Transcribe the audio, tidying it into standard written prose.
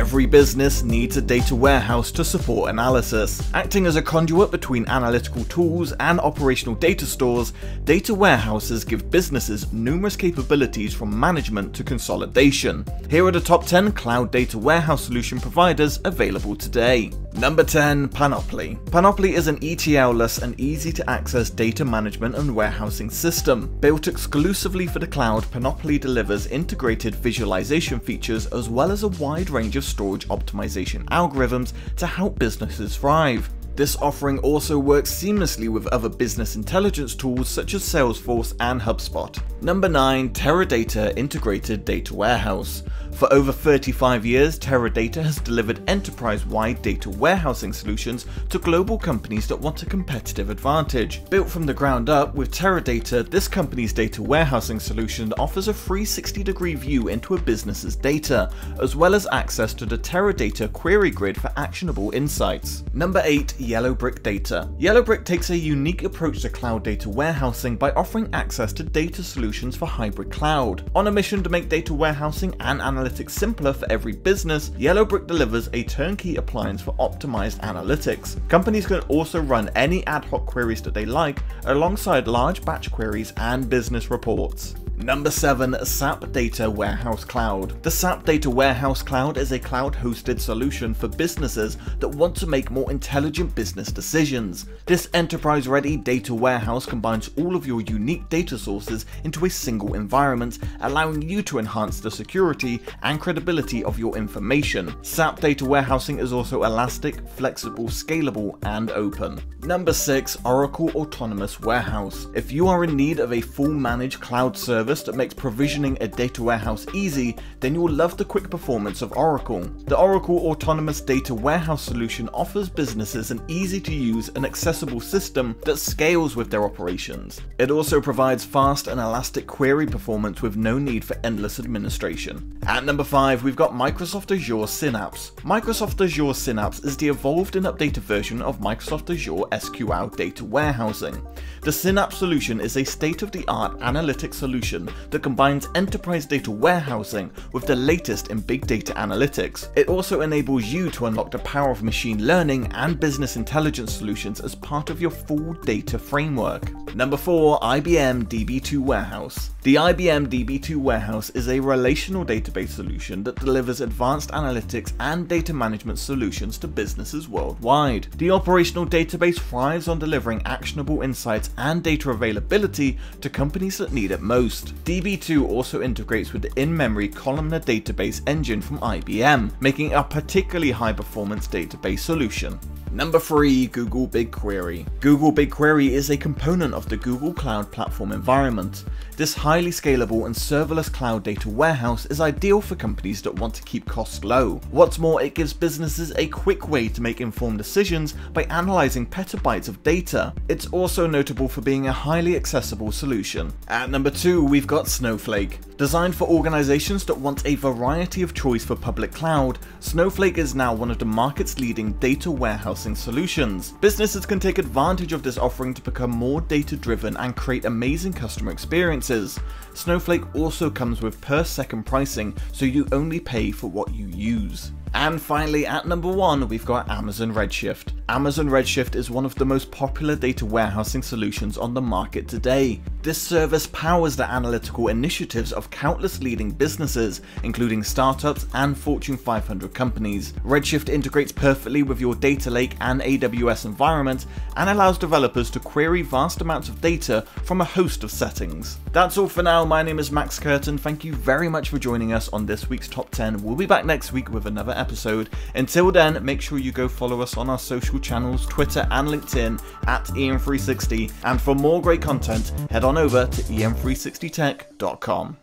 Every business needs a data warehouse to support analysis. Acting as a conduit between analytical tools and operational data stores, data warehouses give businesses numerous capabilities from management to consolidation. Here are the top 10 cloud data warehouse solution providers available today. Number 10, Panoply. Panoply is an ETL-less and easy-to-access data management and warehousing system. Built exclusively for the cloud, Panoply delivers integrated visualization features as well as a wide range of storage optimization algorithms to help businesses thrive. This offering also works seamlessly with other business intelligence tools such as Salesforce and HubSpot. Number 9, Teradata Integrated Data Warehouse. For over 35 years, Teradata has delivered enterprise-wide data warehousing solutions to global companies that want a competitive advantage. Built from the ground up, with Teradata, this company's data warehousing solution offers a 360-degree view into a business's data, as well as access to the Teradata query grid for actionable insights. Number 8, Yellowbrick Data. Yellowbrick takes a unique approach to cloud data warehousing by offering access to data solutions for hybrid cloud. On a mission to make data warehousing and analytics simpler for every business, Yellowbrick delivers a turnkey appliance for optimized analytics. Companies can also run any ad hoc queries that they like, alongside large batch queries and business reports. Number 7, SAP Data Warehouse Cloud. The SAP Data Warehouse Cloud is a cloud-hosted solution for businesses that want to make more intelligent business decisions. This enterprise-ready data warehouse combines all of your unique data sources into a single environment, allowing you to enhance the security and credibility of your information. SAP Data Warehousing is also elastic, flexible, scalable, and open. Number 6, Oracle Autonomous Warehouse. If you are in need of a full-managed cloud service that makes provisioning a data warehouse easy, then you'll love the quick performance of Oracle. The Oracle Autonomous Data Warehouse solution offers businesses an easy-to-use and accessible system that scales with their operations. It also provides fast and elastic query performance with no need for endless administration. At number 5, we've got Microsoft Azure Synapse. Microsoft Azure Synapse is the evolved and updated version of Microsoft Azure SQL data warehousing. The Synapse solution is a state-of-the-art analytic solution that combines enterprise data warehousing with the latest in big data analytics. It also enables you to unlock the power of machine learning and business intelligence solutions as part of your full data framework. Number 4, IBM DB2 Warehouse. The IBM DB2 Warehouse is a relational database solution that delivers advanced analytics and data management solutions to businesses worldwide. The operational database thrives on delivering actionable insights and data availability to companies that need it most. DB2 also integrates with the in-memory columnar database engine from IBM, making it a particularly high-performance database solution. Number 3, Google BigQuery. Google BigQuery is a component of the Google Cloud Platform environment. This highly scalable and serverless cloud data warehouse is ideal for companies that want to keep costs low. What's more, it gives businesses a quick way to make informed decisions by analyzing petabytes of data. It's also notable for being a highly accessible solution. At number 2, we've got Snowflake. Designed for organizations that want a variety of choice for public cloud, Snowflake is now one of the market's leading data warehousing solutions. Businesses can take advantage of this offering to become more data-driven and create amazing customer experiences. Snowflake also comes with per-second pricing, so you only pay for what you use. And finally, at number 1, we've got Amazon Redshift. Amazon Redshift is one of the most popular data warehousing solutions on the market today. This service powers the analytical initiatives of countless leading businesses, including startups and Fortune 500 companies. Redshift integrates perfectly with your data lake and AWS environment and allows developers to query vast amounts of data from a host of settings. That's all for now. My name is Max Curtin. Thank you very much for joining us on this week's Top 10. We'll be back next week with another episode. Until then, make sure you go follow us on our social channels, Twitter and LinkedIn at EM360, and for more great content, head on over to em360tech.com.